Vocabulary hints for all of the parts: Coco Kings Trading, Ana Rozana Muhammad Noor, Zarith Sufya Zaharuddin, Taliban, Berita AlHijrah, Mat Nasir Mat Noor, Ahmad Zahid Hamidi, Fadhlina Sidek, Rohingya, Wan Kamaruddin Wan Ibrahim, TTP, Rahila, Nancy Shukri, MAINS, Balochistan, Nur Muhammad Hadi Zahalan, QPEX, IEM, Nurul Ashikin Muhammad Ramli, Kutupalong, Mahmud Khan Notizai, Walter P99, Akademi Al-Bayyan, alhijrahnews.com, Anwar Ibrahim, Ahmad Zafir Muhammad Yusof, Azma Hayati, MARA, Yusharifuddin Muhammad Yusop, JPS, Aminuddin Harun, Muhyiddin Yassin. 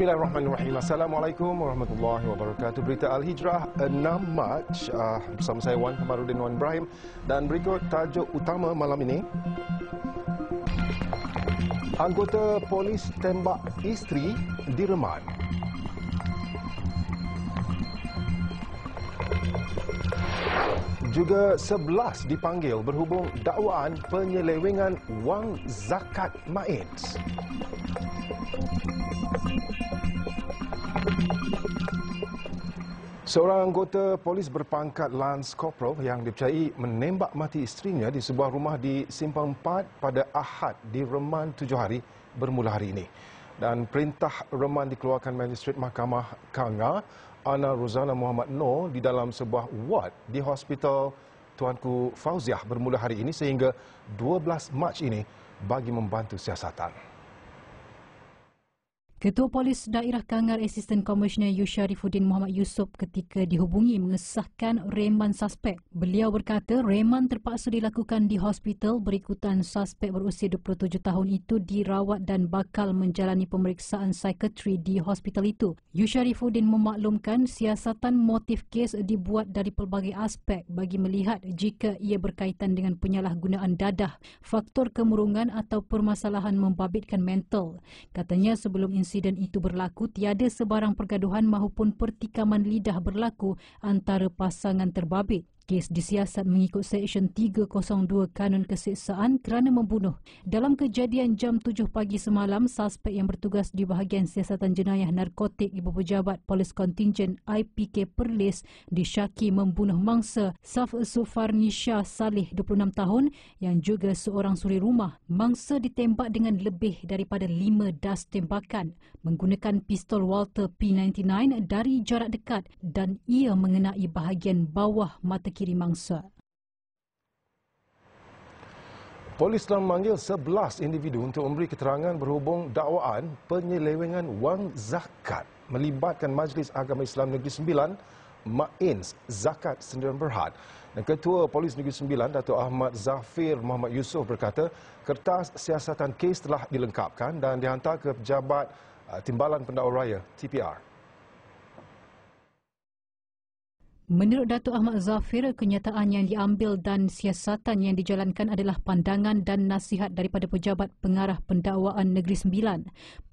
Bismillahirrahmanirrahim. Assalamualaikum warahmatullahi wabarakatuh. Berita Al-Hijrah 6 Mac bersama saya Wan Kamaruddin Wan Ibrahim, dan berikut tajuk utama malam ini. Anggota polis tembak isteri direman. Juga 11 dipanggil berhubung dakwaan penyelewengan wang zakat MAINS. Seorang anggota polis berpangkat Lance Corporal yang dipercayai menembak mati isterinya di sebuah rumah di Simpang 4 pada Ahad direman 7 hari bermula hari ini. Dan perintah reman dikeluarkan Magistrate Mahkamah Kanga Ana Rozana Muhammad Noor di dalam sebuah wad di Hospital Tuanku Fauziah bermula hari ini sehingga 12 Mac ini bagi membantu siasatan. Ketua Polis Daerah Kangar Assistant Commissioner Yusharifuddin Muhammad Yusop ketika dihubungi mengesahkan reman suspek. Beliau berkata reman terpaksa dilakukan di hospital berikutan suspek berusia 27 tahun itu dirawat dan bakal menjalani pemeriksaan psikiatri di hospital itu. Yusharifuddin memaklumkan siasatan motif kes dibuat dari pelbagai aspek bagi melihat jika ia berkaitan dengan penyalahgunaan dadah, faktor kemurungan atau permasalahan membabitkan mental. Katanya sebelum insiden itu berlaku, tiada sebarang pergaduhan maupun pertikaman lidah berlaku antara pasangan terbabit. Kes disiasat mengikut Seksyen 302 Kanun Keseksaan kerana membunuh. Dalam kejadian jam 7 pagi semalam, suspek yang bertugas di bahagian siasatan jenayah narkotik Ibu Pejabat Polis Kontingen IPK Perlis disyaki membunuh mangsa Saf Sufarnisha Saleh, 26 tahun yang juga seorang suri rumah. Mangsa ditembak dengan lebih daripada 5 das tembakan menggunakan pistol Walter P99 dari jarak dekat dan ia mengenai bahagian bawah mata kiri mangsa. Polis telah memanggil 11 individu untuk memberi keterangan berhubung dakwaan penyelewengan wang zakat melibatkan Majlis Agama Islam Negeri Sembilan, MAINS, Zakat Sendirian Berhad. Dan Ketua Polis Negeri Sembilan, Dato' Ahmad Zafir Muhammad Yusof berkata, kertas siasatan kes telah dilengkapkan dan dihantar ke Pejabat Timbalan Pendakwa Raya, TPR. Menurut Dato' Ahmad Zafir, kenyataan yang diambil dan siasatan yang dijalankan adalah pandangan dan nasihat daripada Pejabat Pengarah Pendakwaan Negeri Sembilan.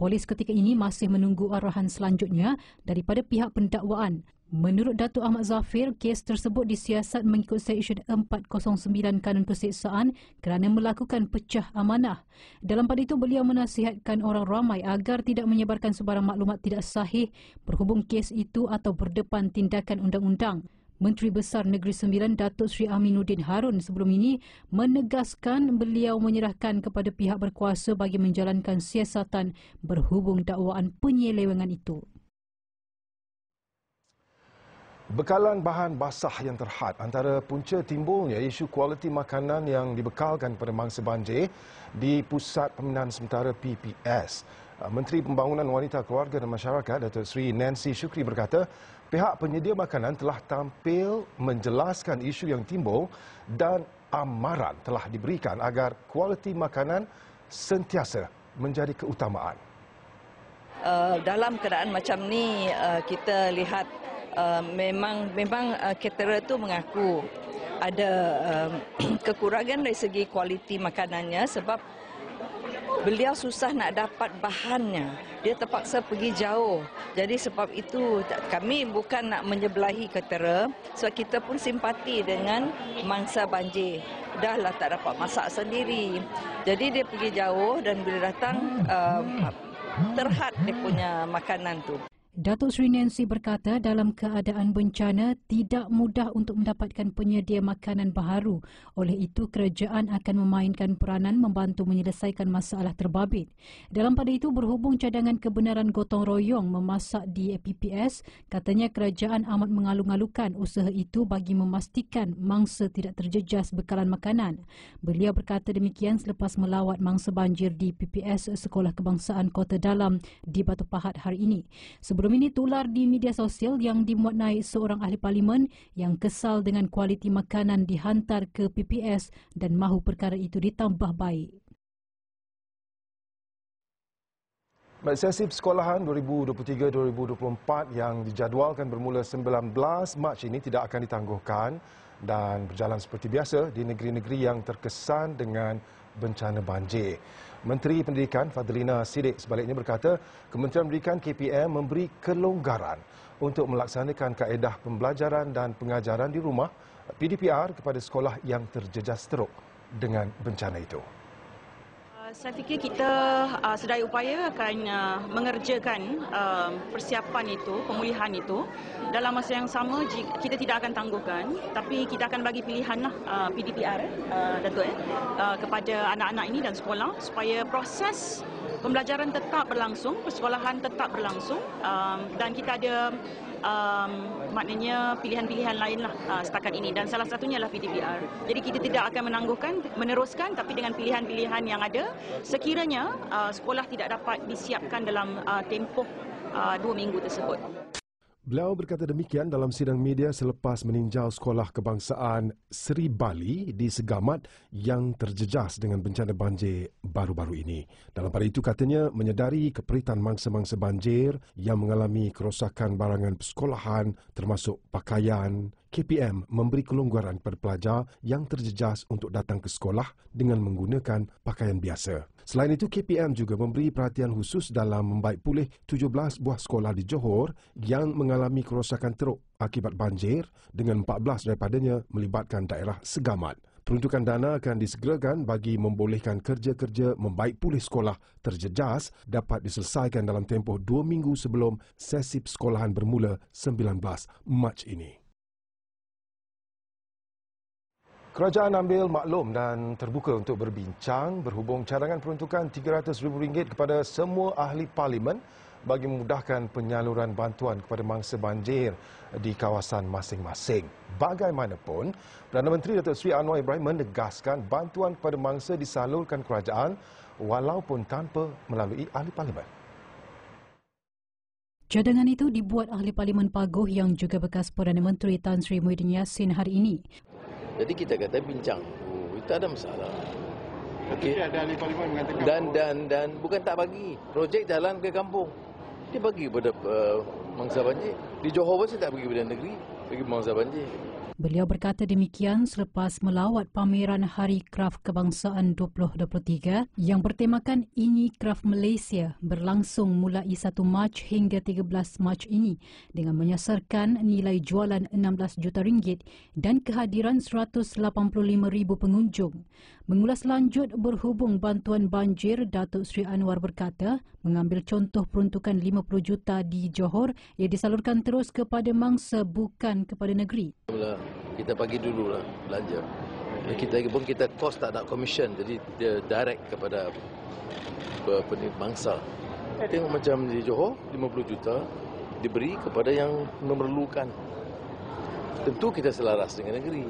Polis ketika ini masih menunggu arahan selanjutnya daripada pihak pendakwaan. Menurut Dato' Ahmad Zafir, kes tersebut disiasat mengikut Seksyen 409 Kanun Keseksaan kerana melakukan pecah amanah. Dalam pada itu, beliau menasihatkan orang ramai agar tidak menyebarkan sebarang maklumat tidak sahih berhubung kes itu atau berdepan tindakan undang-undang. Menteri Besar Negeri Sembilan Datuk Seri Aminuddin Harun sebelum ini menegaskan beliau menyerahkan kepada pihak berkuasa bagi menjalankan siasatan berhubung dakwaan penyelewengan itu. Bekalan bahan basah yang terhad antara punca timbulnya isu kualiti makanan yang dibekalkan kepada mangsa banjir di Pusat Pembinaan Sementara PPS. Menteri Pembangunan Wanita, Keluarga dan Masyarakat Datuk Seri Nancy Shukri berkata pihak penyedia makanan telah tampil menjelaskan isu yang timbul dan amaran telah diberikan agar kualiti makanan sentiasa menjadi keutamaan. Dalam keadaan macam ni kita lihat memang caterer itu mengaku ada kekurangan dari segi kualiti makanannya sebab beliau susah nak dapat bahannya. Dia terpaksa pergi jauh. Jadi sebab itu kami bukan nak menyebelahi caterer sebab kita pun simpati dengan mangsa banjir. Dah lah tak dapat masak sendiri. Jadi dia pergi jauh dan bila datang terhad dia punya makanan tu. Datuk Seri Nancy berkata dalam keadaan bencana tidak mudah untuk mendapatkan penyedia makanan baharu. Oleh itu, kerajaan akan memainkan peranan membantu menyelesaikan masalah terbabit. Dalam pada itu, berhubung cadangan kebenaran gotong royong memasak di PPS, katanya kerajaan amat mengalu-alukan usaha itu bagi memastikan mangsa tidak terjejas bekalan makanan. Beliau berkata demikian selepas melawat mangsa banjir di PPS Sekolah Kebangsaan Kota Dalam di Batu Pahat hari ini. Sebelum ini tular di media sosial yang dimuat naik seorang ahli parlimen yang kesal dengan kualiti makanan dihantar ke PPS dan mahu perkara itu ditambah baik. Sesi persekolahan 2023-2024 yang dijadualkan bermula 19 Mac ini tidak akan ditangguhkan dan berjalan seperti biasa di negeri-negeri yang terkesan dengan bencana banjir. Menteri Pendidikan Fadhlina Sidek sebaliknya berkata, Kementerian Pendidikan KPM memberi kelonggaran untuk melaksanakan kaedah pembelajaran dan pengajaran di rumah PDPR kepada sekolah yang terjejas teruk dengan bencana itu. Saya fikir kita sedaya upaya akan mengerjakan persiapan itu, pemulihan itu. Dalam masa yang sama, kita tidak akan tangguhkan, tapi kita akan bagi pilihanlah PDPR, Dato', kepada anak-anak ini dan sekolah supaya proses pembelajaran tetap berlangsung, persekolahan tetap berlangsung dan kita ada maknanya pilihan-pilihan lainlah setakat ini dan salah satunya adalah PDPR. Jadi kita tidak akan meneruskan tapi dengan pilihan-pilihan yang ada sekiranya sekolah tidak dapat disiapkan dalam tempoh 2 minggu tersebut. Beliau berkata demikian dalam sidang media selepas meninjau Sekolah Kebangsaan Seri Bali di Segamat yang terjejas dengan bencana banjir baru-baru ini. Dalam pada itu katanya menyedari keperitan mangsa-mangsa banjir yang mengalami kerosakan barangan persekolahan termasuk pakaian. KPM memberi kelonggaran kepada pelajar yang terjejas untuk datang ke sekolah dengan menggunakan pakaian biasa. Selain itu, KPM juga memberi perhatian khusus dalam membaik pulih 17 buah sekolah di Johor yang mengalami kerosakan teruk akibat banjir dengan 14 daripadanya melibatkan daerah Segamat. Peruntukan dana akan disegerakan bagi membolehkan kerja-kerja membaik pulih sekolah terjejas dapat diselesaikan dalam tempoh 2 minggu sebelum sesi persekolahan bermula 19 Mac ini. Kerajaan ambil maklum dan terbuka untuk berbincang berhubung cadangan peruntukan RM300,000 kepada semua ahli parlimen bagi memudahkan penyaluran bantuan kepada mangsa banjir di kawasan masing-masing. Bagaimanapun, Perdana Menteri Datuk Seri Anwar Ibrahim menegaskan bantuan kepada mangsa disalurkan kerajaan walaupun tanpa melalui ahli parlimen. Cadangan itu dibuat ahli parlimen Pagoh yang juga bekas Perdana Menteri Tan Sri Muhyiddin Yassin hari ini. Jadi kita kata bincang, tak ada masalah. Okay. Dan bukan tak bagi, projek jalan ke kampung. Dia bagi kepada mangsa banjir. Di Johor pun saya tak bagi kepada negeri, bagi mangsa banjir. Beliau berkata demikian selepas melawat pameran Hari Kraf Kebangsaan 2023 yang bertemakan Ini Kraf Malaysia berlangsung mulai 1 Mac hingga 13 Mac ini dengan menyasarkan nilai jualan RM16 juta dan kehadiran 185,000 pengunjung. Mengulas lanjut berhubung bantuan banjir, Datuk Seri Anwar berkata mengambil contoh peruntukan RM50 juta di Johor yang disalurkan terus kepada mangsa bukan kepada negeri. Kita bagi dululah belanja. Kita kos tak nak komisen, jadi dia direct kepada bangsa. Tengok macam di Johor, RM50 juta diberi kepada yang memerlukan. Tentu kita selaras dengan negeri,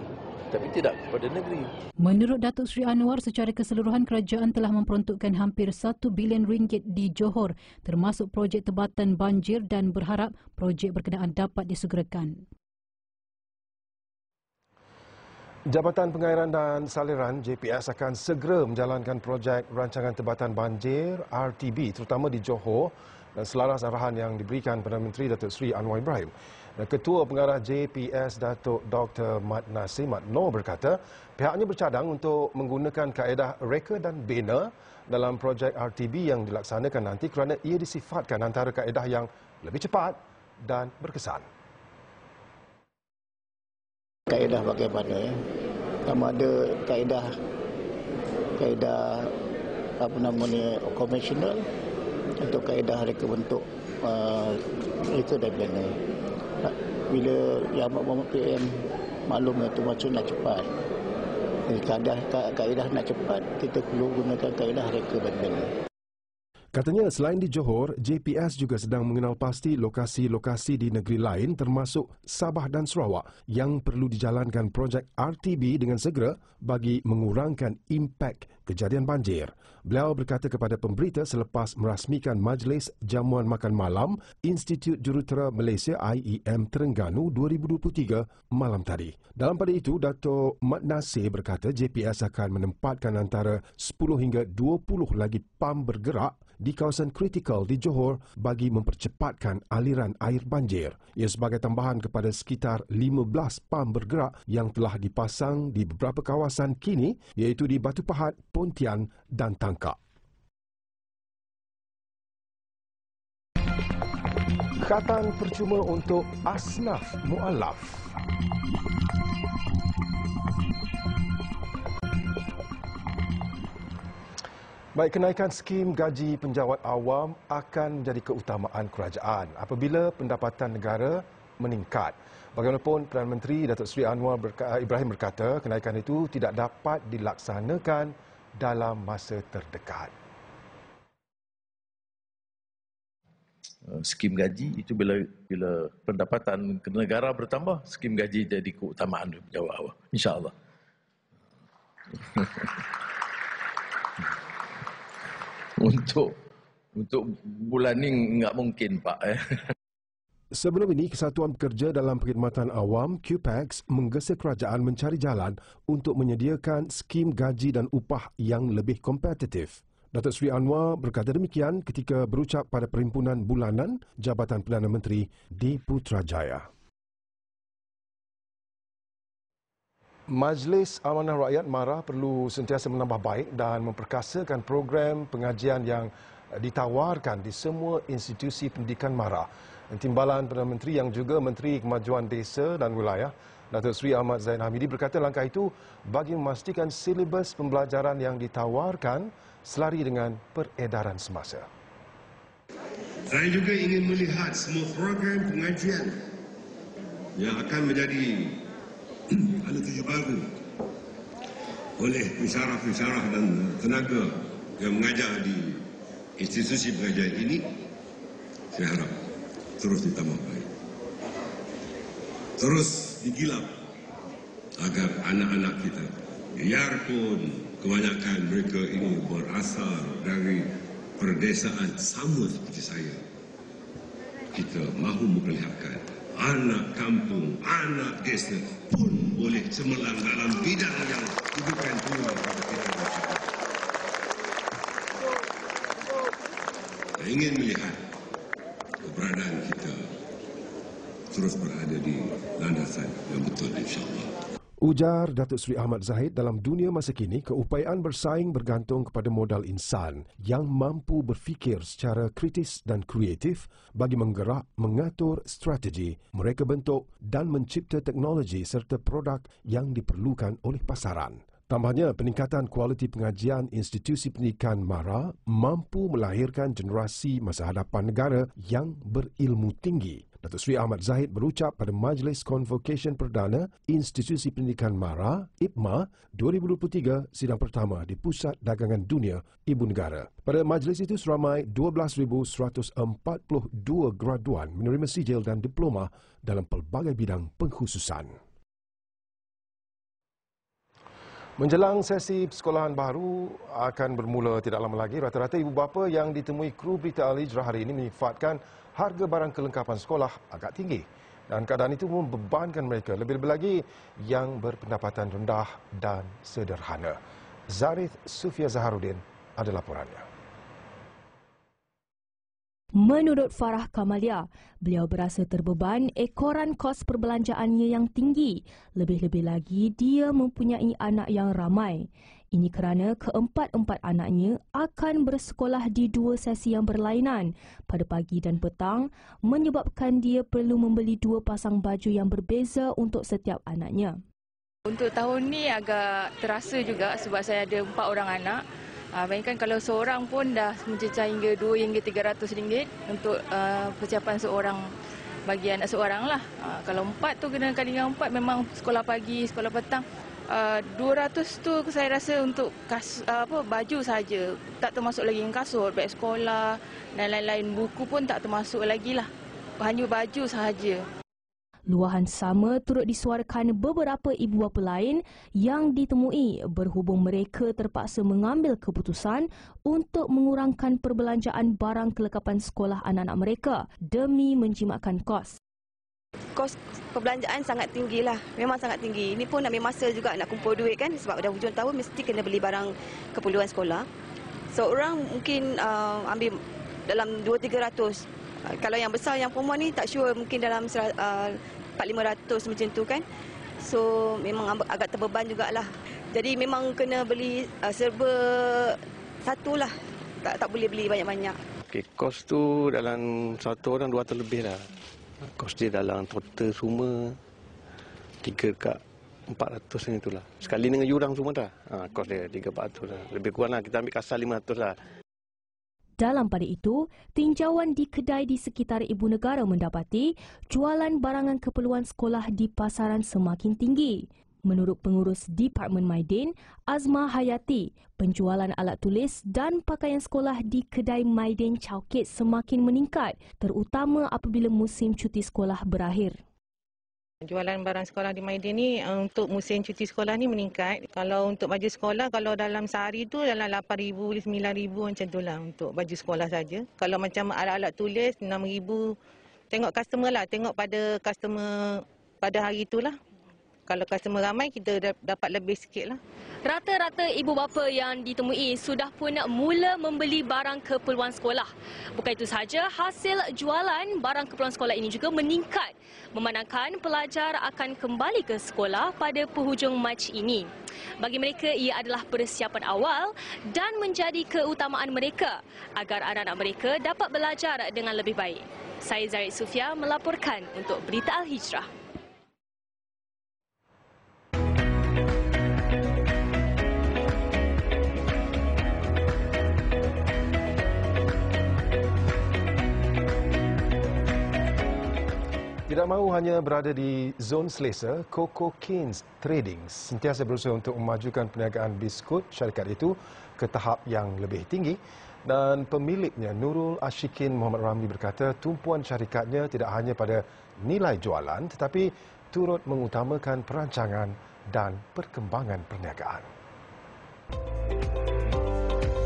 tapi tidak kepada negeri. Menurut Datuk Seri Anwar, secara keseluruhan kerajaan telah memperuntukkan hampir RM1 bilion di Johor, termasuk projek tebatan banjir dan berharap projek berkenaan dapat disegerakan. Jabatan Pengairan dan Saliran JPS akan segera menjalankan projek rancangan tebatan banjir RTB terutama di Johor dan selaras arahan yang diberikan Perdana Menteri Datuk Seri Anwar Ibrahim. Ketua Pengarah JPS Datuk Dr. Mat Nasir Mat Noor berkata pihaknya bercadang untuk menggunakan kaedah reka dan bina dalam projek RTB yang dilaksanakan nanti kerana ia disifatkan antara kaedah yang lebih cepat dan berkesan. Kaedah bagaimana ya? Sama ada kaedah apa namanya konvensional atau kaedah reka bentuk reka dan bina. Bila yang Ahmad PM maklum itu maksudnya nak cepat. Jadi kaedah nak cepat kita perlu gunakan kaedah reka dan bina. Katanya selain di Johor, JPS juga sedang mengenal pasti lokasi-lokasi di negeri lain termasuk Sabah dan Sarawak yang perlu dijalankan projek RTB dengan segera bagi mengurangkan impak kejadian banjir. Beliau berkata kepada pemberita selepas merasmikan Majlis Jamuan Makan Malam Institut Jurutera Malaysia IEM Terengganu 2023 malam tadi. Dalam pada itu, Dato' Mat Nasir berkata JPS akan menempatkan antara 10 hingga 20 lagi PAM bergerak di kawasan kritikal di Johor bagi mempercepatkan aliran air banjir. Ia sebagai tambahan kepada sekitar 15 pam bergerak yang telah dipasang di beberapa kawasan kini iaitu di Batu Pahat, Pontian dan Tangkak. Khatan percuma untuk asnaf mu'alaf. Baik, kenaikan skim gaji penjawat awam akan menjadi keutamaan kerajaan apabila pendapatan negara meningkat. Bagaimanapun, Perdana Menteri Datuk Seri Anwar Ibrahim berkata kenaikan itu tidak dapat dilaksanakan dalam masa terdekat. Skim gaji itu bila pendapatan negara bertambah, skim gaji jadi keutamaan penjawat awam, insya-Allah. untuk bulan ni enggak mungkin, Pak. Sebelum ini, Kesatuan Pekerja dalam Perkhidmatan Awam QPEX menggesa kerajaan mencari jalan untuk menyediakan skim gaji dan upah yang lebih kompetitif. Datuk Seri Anwar berkata demikian ketika berucap pada Perhimpunan Bulanan Jabatan Perdana Menteri di Putrajaya. Majlis Amanah Rakyat MARA perlu sentiasa menambah baik dan memperkasakan program pengajian yang ditawarkan di semua institusi pendidikan MARA. Timbalan Perdana Menteri yang juga Menteri Kemajuan Desa dan Wilayah, Datuk Seri Ahmad Zahid Hamidi berkata langkah itu bagi memastikan silibus pembelajaran yang ditawarkan selari dengan peredaran semasa. Saya juga ingin melihat semua program pengajian yang akan menjadi alat uji baru oleh pensyarah-pensyarah dan tenaga yang mengajar di institusi pengajian ini, saya harap terus ditambah baik, terus digilap agar anak-anak kita, biarpun kebanyakan mereka ini berasal dari perdesaan sama seperti saya, kita mahu memperlihatkan anak kampung, anak desa pun boleh cemerlang dalam bidang yang diberikan peluang kepada kita bersama. Saya ingin melihat keberadaan kita terus berada di landasan yang betul, insya-Allah. Ujar Datuk Seri Ahmad Zahid, dalam dunia masa kini, keupayaan bersaing bergantung kepada modal insan yang mampu berfikir secara kritis dan kreatif bagi menggerak, mengatur strategi, mereka bentuk dan mencipta teknologi serta produk yang diperlukan oleh pasaran. Tambahnya, peningkatan kualiti pengajian institusi pendidikan MARA mampu melahirkan generasi masa hadapan negara yang berilmu tinggi. Datuk Seri Ahmad Zahid berucap pada Majlis Convocation Perdana Institusi Pendidikan MARA IPMA 2023 sidang pertama di Pusat Dagangan Dunia Ibu Negara. Pada majlis itu seramai 12,142 graduan menerima sijil dan diploma dalam pelbagai bidang pengkhususan. Menjelang sesi persekolahan baru akan bermula tidak lama lagi, rata-rata ibu bapa yang ditemui kru berita Al-Hijrah hari ini menyifatkan harga barang kelengkapan sekolah agak tinggi dan keadaan itu membebankan mereka, lebih-lebih lagi yang berpendapatan rendah dan sederhana. Zarith Sufya Zaharuddin ada laporannya. Menurut Farah Kamalia, beliau berasa terbeban ekoran kos perbelanjaannya yang tinggi. Lebih-lebih lagi, dia mempunyai anak yang ramai. Ini kerana keempat-empat anaknya akan bersekolah di dua sesi yang berlainan pada pagi dan petang, menyebabkan dia perlu membeli dua pasang baju yang berbeza untuk setiap anaknya. Untuk tahun ni agak terasa juga sebab saya ada 4 orang anak. Bayangkan kalau seorang pun dah mencecah hingga 2 hingga 300 ringgit untuk persiapan seorang bagi anak seorang lah. Kalau 4 tu kena kali dengan 4, memang sekolah pagi, sekolah petang. 200 tu saya rasa untuk baju saja, tak termasuk lagi yang kasut, beg sekolah dan lain-lain, buku pun tak termasuk lagi lah. Hanya baju sahaja. Luahan sama turut disuarakan beberapa ibu bapa lain yang ditemui berhubung mereka terpaksa mengambil keputusan untuk mengurangkan perbelanjaan barang kelengkapan sekolah anak-anak mereka demi menjimatkan kos. Kos perbelanjaan sangat tinggilah, memang sangat tinggi. Ini pun ambil masa juga nak kumpul duit kan, sebab dah hujung tahun mesti kena beli barang keperluan sekolah. seorang mungkin ambil dalam 2-300. Kalau yang besar, yang perempuan ni tak sure, mungkin dalam 4-500 macam tu kan. So memang agak terbeban jugalah. Jadi memang kena beli serba satu lah. Tak boleh beli banyak-banyak. Okey, kos tu dalam satu orang 200 lebih lah. Kos dia dalam total semua 3 kat 400 ni tu lah. Sekali dengan jurang semua dah. Kos dia 3-400 lah. Lebih kurang lah, kita ambil kasar 500 lah. Dalam pada itu, tinjauan di kedai di sekitar ibu negara mendapati jualan barangan keperluan sekolah di pasaran semakin tinggi. Menurut pengurus Departemen Maidin, Azma Hayati, penjualan alat tulis dan pakaian sekolah di kedai Maidin Chowkit semakin meningkat, terutama apabila musim cuti sekolah berakhir. Jualan barang sekolah di Maidin ni untuk musim cuti sekolah ni meningkat. Kalau untuk baju sekolah, kalau dalam sehari tu dalam 8,000, 9,000 macam tu lah untuk baju sekolah saja. Kalau macam alat-alat tulis 6,000, tengok customer lah, tengok pada customer pada hari tu lah. Kalau customer ramai, kita dapat lebih sikit lah. Rata-rata ibu bapa yang ditemui sudah pun mula membeli barang keperluan sekolah. Bukan itu sahaja, hasil jualan barang keperluan sekolah ini juga meningkat, memandangkan pelajar akan kembali ke sekolah pada penghujung Mac ini. Bagi mereka, ia adalah persiapan awal dan menjadi keutamaan mereka agar anak-anak mereka dapat belajar dengan lebih baik. Saya Zarith Sufya melaporkan untuk Berita Al-Hijrah. Tidak mahu hanya berada di zon selesa, Coco Kings Trading sentiasa berusaha untuk memajukan perniagaan biskut syarikat itu ke tahap yang lebih tinggi, dan pemiliknya Nurul Ashikin Muhammad Ramli berkata tumpuan syarikatnya tidak hanya pada nilai jualan tetapi turut mengutamakan perancangan dan perkembangan perniagaan.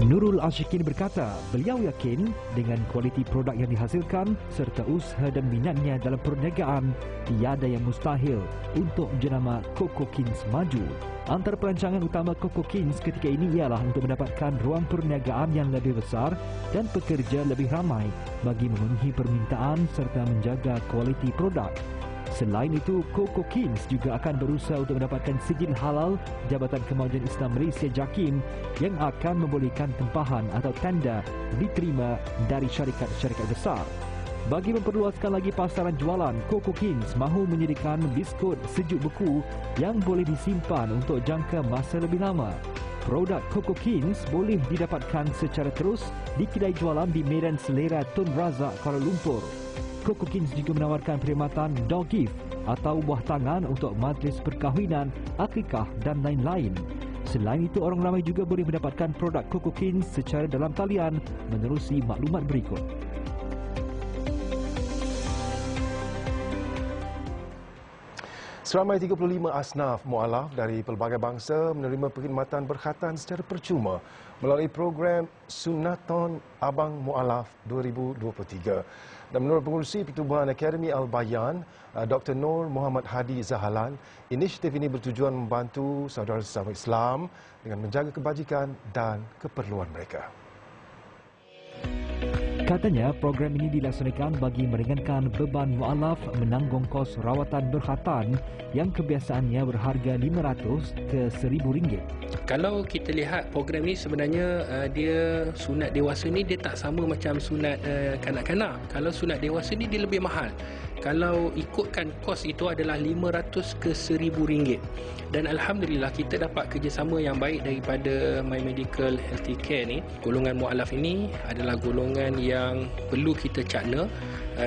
Nurul Ashikin berkata beliau yakin dengan kualiti produk yang dihasilkan serta usaha dan minatnya dalam perniagaan, tiada yang mustahil untuk jenama Coco Kings maju. Antara perancangan utama Coco Kings ketika ini ialah untuk mendapatkan ruang perniagaan yang lebih besar dan pekerja lebih ramai bagi memenuhi permintaan serta menjaga kualiti produk. Selain itu, Coco Kings juga akan berusaha untuk mendapatkan sijil halal Jabatan Kemajuan Islam Malaysia JAKIM yang akan membolehkan tempahan atau tanda diterima dari syarikat-syarikat besar. Bagi memperluaskan lagi pasaran jualan, Coco Kings mahu menyediakan biskut sejuk beku yang boleh disimpan untuk jangka masa lebih lama. Produk Coco Kings boleh didapatkan secara terus di kedai jualan di Medan Selera Tun Razak, Kuala Lumpur. Coco Kings juga menawarkan perkhidmatan dog gift atau buah tangan untuk majlis perkahwinan, akikah dan lain-lain. Selain itu, orang ramai juga boleh mendapatkan produk Coco Kings secara dalam talian menerusi maklumat berikut. Seramai 35 asnaf mualaf dari pelbagai bangsa menerima perkhidmatan berkhatan secara percuma melalui program Sunaton Abang Mualaf 2023. Dan menurut pengurusi Pertubuhan Akademi Al-Bayyan, Dr. Nur Muhammad Hadi Zahalan, inisiatif ini bertujuan membantu saudara sesama Islam dengan menjaga kebajikan dan keperluan mereka. Katanya, program ini dilaksanakan bagi meringankan beban mualaf menanggung kos rawatan berkhatan yang kebiasaannya berharga RM500 ke RM1,000. Kalau kita lihat program ni sebenarnya dia sunat dewasa ni dia tak sama macam sunat kanak-kanak. Kalau sunat dewasa ni dia lebih mahal. Kalau ikutkan kos itu adalah RM500 ke RM1,000. Dan alhamdulillah kita dapat kerjasama yang baik daripada My Medical Healthcare ni. Golongan mualaf ini adalah golongan yang perlu kita cakna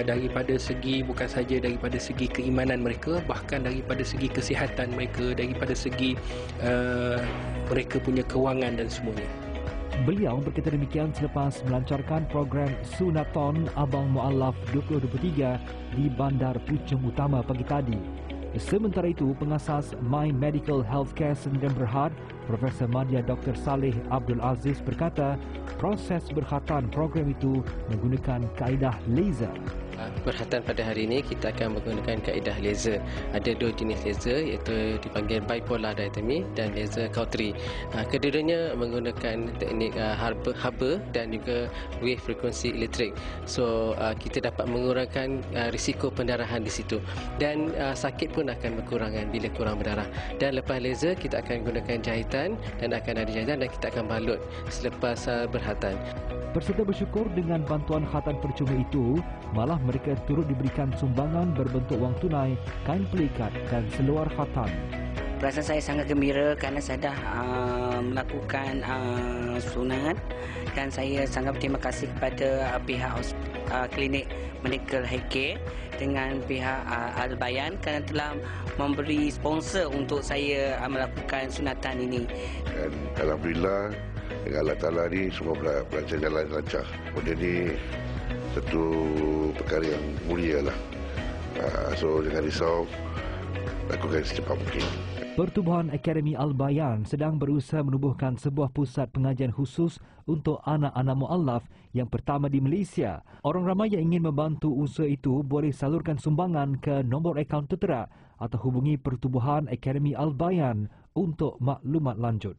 daripada segi bukan saja daripada segi keimanan mereka, bahkan daripada segi kesihatan mereka, daripada segi mereka punya kewangan dan semuanya. Beliau berkata demikian selepas melancarkan program Sunaton Abang Mualaf 2023 di Bandar Puchong Utama pagi tadi. Sementara itu, pengasas My Medical Healthcare Sdn Bhd, Profesor Madya Dr. Saleh Abdul Aziz berkata, proses berkhatan program itu menggunakan kaedah laser. Perhatian pada hari ini kita akan menggunakan kaedah laser. Ada dua jenis laser iaitu dipanggil bipolar diatomy dan laser cautery. Kedua-duanya menggunakan teknik Haber dan juga wave frekuensi elektrik. So kita dapat mengurangkan risiko pendarahan di situ dan sakit pun akan berkurangan bila kurang berdarah. Dan lepas laser kita akan gunakan jahitan dan akan ada jahitan dan kita akan balut selepas berhatan. Peserta bersyukur dengan bantuan khatan percuma itu, malah mereka turut diberikan sumbangan berbentuk wang tunai, kain pelikat dan seluar khatan. Perasaan saya sangat gembira kerana saya dah melakukan sunat dan saya sangat berterima kasih kepada pihak klinik Medical Healthcare dengan pihak Al-Bayyan kerana telah memberi sponsor untuk saya melakukan sunatan ini. Dan alhamdulillah, dengan Allah Ta'ala ni semua pelancong jalan lancar. Benda ni satu perkara yang mulia lah. So jangan risau, lakukan secepat mungkin. Pertubuhan Akademi Al-Bayyan sedang berusaha menubuhkan sebuah pusat pengajian khusus untuk anak-anak mu'allaf yang pertama di Malaysia. Orang ramai yang ingin membantu usaha itu boleh salurkan sumbangan ke nombor akaun tertera atau hubungi Pertubuhan Akademi Al-Bayyan untuk maklumat lanjut.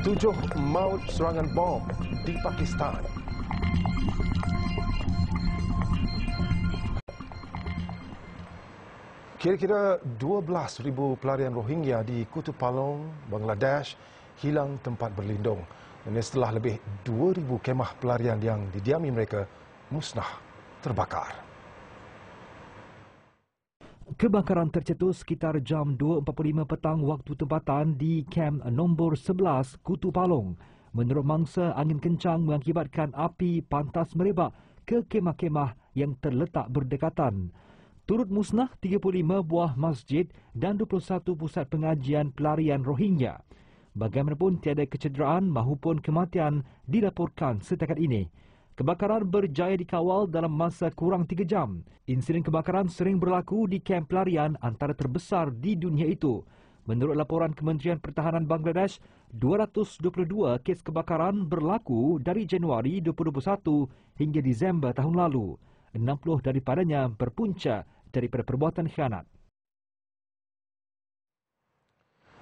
7 maut serangan bom di Pakistan. Kira-kira 12,000 pelarian Rohingya di Kutupalong, Bangladesh hilang tempat berlindung. Ini setelah lebih 2,000 kemah pelarian yang didiami mereka musnah terbakar. Kebakaran tercetus sekitar jam 2.45 petang waktu tempatan di kem nombor 11 Kutupalong. Menurut mangsa, angin kencang mengakibatkan api pantas merebak ke kemah-kemah yang terletak berdekatan. Turut musnah 35 buah masjid dan 21 pusat pengajian pelarian Rohingya. Bagaimanapun, tiada kecederaan maupun kematian dilaporkan setakat ini. Kebakaran berjaya dikawal dalam masa kurang 3 jam. Insiden kebakaran sering berlaku di kem pelarian antara terbesar di dunia itu. Menurut laporan Kementerian Pertahanan Bangladesh, 222 kes kebakaran berlaku dari Januari 2021 hingga Disember tahun lalu. 60 daripadanya berpunca daripada perbuatan khianat.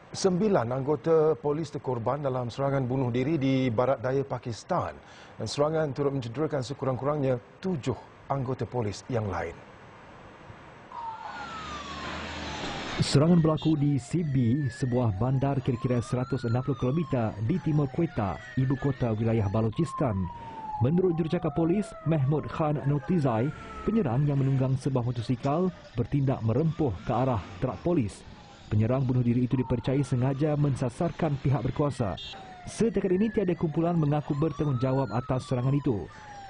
9 anggota polis terkorban dalam serangan bunuh diri di barat daya Pakistan dan serangan turut mencederakan sekurang-kurangnya 7 anggota polis yang lain. Serangan berlaku di Sibi, sebuah bandar kira-kira 160 km di timur Quetta, ibu kota wilayah Balochistan. Menurut jurucakap polis Mahmud Khan Notizai, penyerang yang menunggang sebuah motosikal bertindak merempuh ke arah trak polis. Penyerang bunuh diri itu dipercayai sengaja mensasarkan pihak berkuasa. Setakat ini, tiada kumpulan mengaku bertanggungjawab atas serangan itu.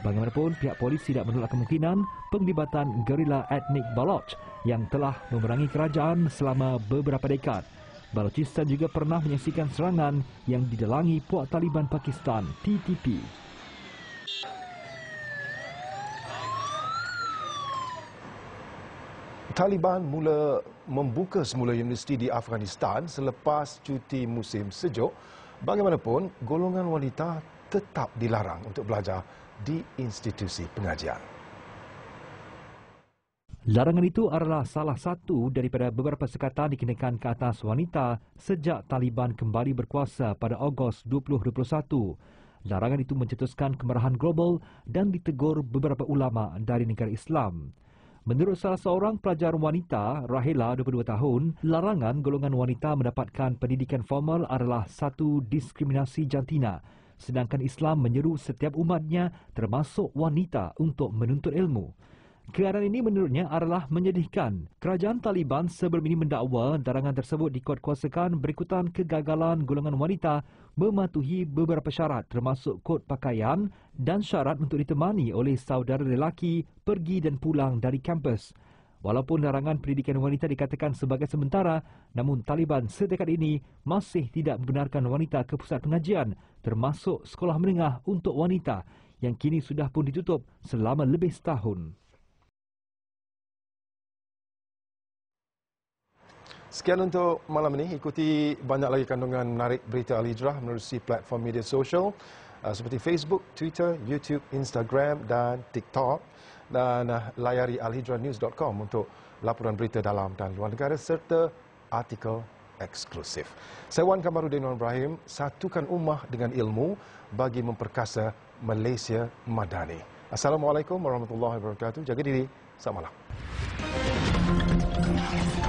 Bagaimanapun, pihak polis tidak menolak kemungkinan penglibatan gerila etnik Baloch yang telah memerangi kerajaan selama beberapa dekad. Balochistan juga pernah menyaksikan serangan yang didalangi puak Taliban Pakistan, TTP. Taliban mula membuka semula universiti di Afghanistan selepas cuti musim sejuk. Bagaimanapun, golongan wanita tetap dilarang untuk belajar di institusi pengajian. Larangan itu adalah salah satu daripada beberapa sekatan dikenakan ke atas wanita sejak Taliban kembali berkuasa pada Ogos 2021. Larangan itu mencetuskan kemarahan global dan ditegur beberapa ulama dari negara Islam. Menurut salah seorang pelajar wanita, Rahila, 22 tahun, larangan golongan wanita mendapatkan pendidikan formal adalah satu diskriminasi jantina. Sedangkan Islam menyeru setiap umatnya, termasuk wanita, untuk menuntut ilmu. Keadaan ini menurutnya adalah menyedihkan. Kerajaan Taliban sebelum ini mendakwa larangan tersebut dikuatkuasakan berikutan kegagalan golongan wanita mematuhi beberapa syarat termasuk kod pakaian dan syarat untuk ditemani oleh saudara lelaki pergi dan pulang dari kampus. Walaupun larangan pendidikan wanita dikatakan sebagai sementara, namun Taliban setakat ini masih tidak membenarkan wanita ke pusat pengajian, termasuk sekolah menengah untuk wanita yang kini sudah pun ditutup selama lebih setahun. Sekian untuk malam ini. Ikuti banyak lagi kandungan menarik berita Al-Hijrah melalui platform media sosial. seperti Facebook, Twitter, YouTube, Instagram dan TikTok. Dan layari alhijrahnews.com untuk laporan berita dalam dan luar negara serta artikel eksklusif. Saya Wan Kamaruddin Wan Ibrahim, satukan ummah dengan ilmu bagi memperkasa Malaysia madani. Assalamualaikum warahmatullahi wabarakatuh. Jaga diri. Selamat malam.